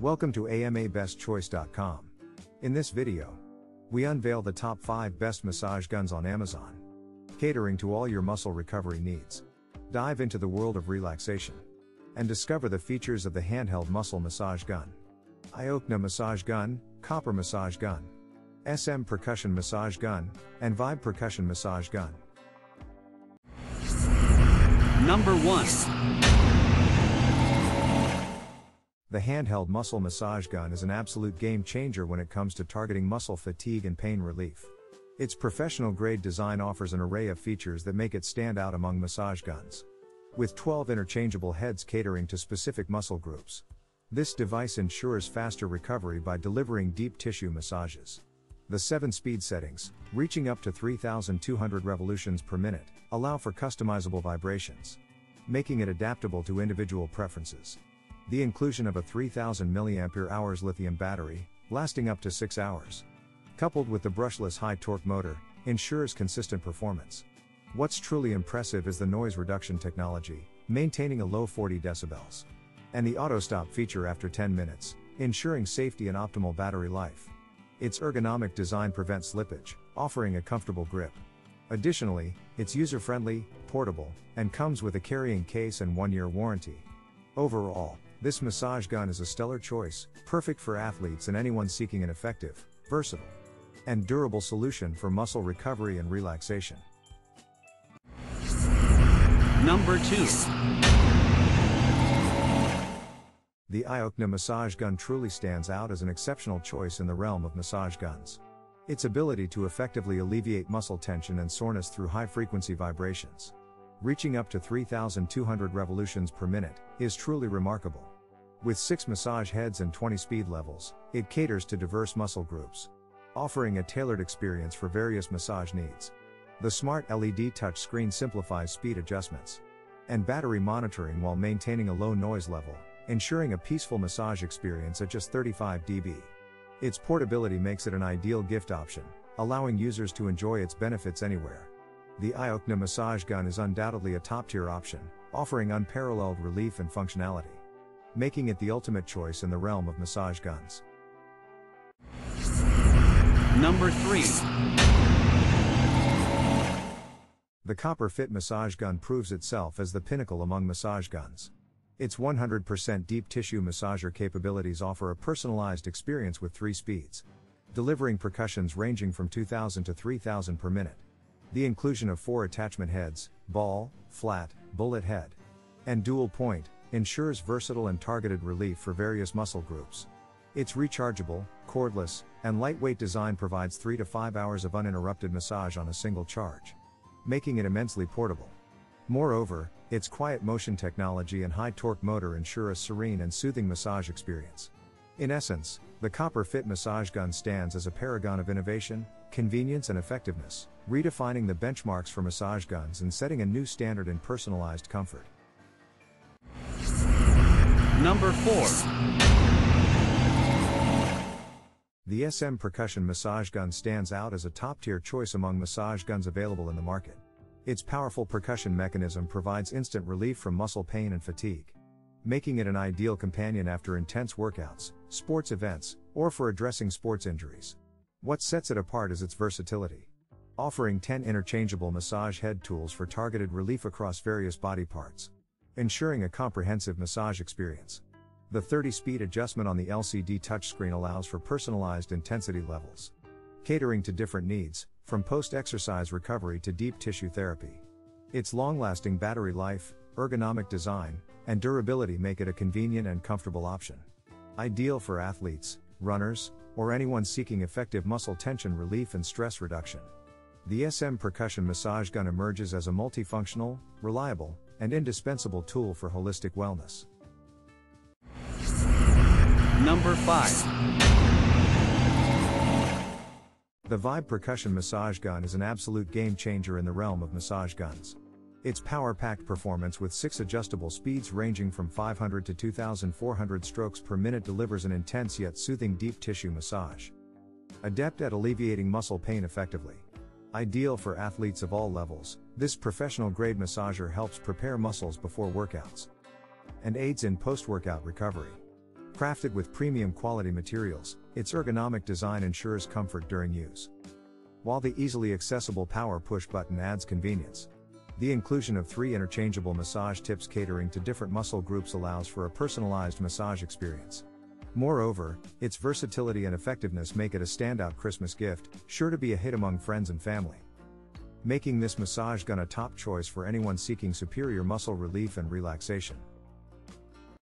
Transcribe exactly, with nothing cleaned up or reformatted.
Welcome to A M A best choice dot com. In this video, we unveil the top five best massage guns on Amazon, catering to all your muscle recovery needs. Dive into the world of relaxation and discover the features of the handheld muscle massage gun. IOOKNA massage gun, Copper massage gun, S M percussion massage gun, and VYBE percussion massage gun. Number one. The handheld muscle massage gun is an absolute game changer when it comes to targeting muscle fatigue and pain relief. Its professional-grade design offers an array of features that make it stand out among massage guns. With twelve interchangeable heads catering to specific muscle groups, this device ensures faster recovery by delivering deep tissue massages. The seven speed settings, reaching up to three thousand two hundred revolutions per minute, allow for customizable vibrations, making it adaptable to individual preferences. The inclusion of a three thousand milliamp hour lithium battery, lasting up to six hours, coupled with the brushless high-torque motor, ensures consistent performance. What's truly impressive is the noise reduction technology, maintaining a low forty decibels, and the auto-stop feature after ten minutes, ensuring safety and optimal battery life. Its ergonomic design prevents slippage, offering a comfortable grip. Additionally, it's user-friendly, portable, and comes with a carrying case and one-year warranty. Overall, this massage gun is a stellar choice, perfect for athletes and anyone seeking an effective, versatile, and durable solution for muscle recovery and relaxation. Number two. The IOOKNA massage gun truly stands out as an exceptional choice in the realm of massage guns. Its ability to effectively alleviate muscle tension and soreness through high-frequency vibrations, reaching up to three thousand two hundred revolutions per minute, is truly remarkable. With six massage heads and twenty speed levels, it caters to diverse muscle groups, offering a tailored experience for various massage needs. The smart L E D touchscreen simplifies speed adjustments and battery monitoring while maintaining a low noise level, ensuring a peaceful massage experience at just thirty-five decibels. Its portability makes it an ideal gift option, allowing users to enjoy its benefits anywhere. The IOOKNA massage gun is undoubtedly a top-tier option, offering unparalleled relief and functionality, making it the ultimate choice in the realm of massage guns. Number three. The Copper Fit massage gun proves itself as the pinnacle among massage guns. Its one hundred percent deep tissue massager capabilities offer a personalized experience with three speeds, delivering percussions ranging from two thousand to three thousand per minute. The inclusion of four attachment heads, ball, flat, bullet head, and dual point, ensures versatile and targeted relief for various muscle groups. Its rechargeable, cordless, and lightweight design provides three to five hours of uninterrupted massage on a single charge, making it immensely portable. Moreover, its quiet motion technology and high-torque motor ensure a serene and soothing massage experience. In essence, the Copper Fit massage gun stands as a paragon of innovation, convenience and effectiveness, redefining the benchmarks for massage guns and setting a new standard in personalized comfort. Number four. The S M percussion massage gun stands out as a top-tier choice among massage guns available in the market. Its powerful percussion mechanism provides instant relief from muscle pain and fatigue, making it an ideal companion after intense workouts, sports events, or for addressing sports injuries. What sets it apart is its versatility, offering ten interchangeable massage head tools for targeted relief across various body parts, ensuring a comprehensive massage experience. The thirty speed adjustment on the L C D touchscreen allows for personalized intensity levels, catering to different needs, from post-exercise recovery to deep tissue therapy. Its long-lasting battery life, ergonomic design, and durability make it a convenient and comfortable option, ideal for athletes, runners, or anyone seeking effective muscle tension relief and stress reduction. The S M percussion massage gun emerges as a multifunctional, reliable, and indispensable tool for holistic wellness. Number five. The VYBE percussion massage gun is an absolute game changer in the realm of massage guns. Its power-packed performance with six adjustable speeds ranging from five hundred to two thousand four hundred strokes per minute delivers an intense yet soothing deep tissue massage, adept at alleviating muscle pain effectively. Ideal for athletes of all levels, this professional-grade massager helps prepare muscles before workouts and aids in post-workout recovery. Crafted with premium quality materials, its ergonomic design ensures comfort during use, while the easily accessible power push button adds convenience. The inclusion of three interchangeable massage tips catering to different muscle groups allows for a personalized massage experience. Moreover, its versatility and effectiveness make it a standout Christmas gift, sure to be a hit among friends and family, making this massage gun a top choice for anyone seeking superior muscle relief and relaxation.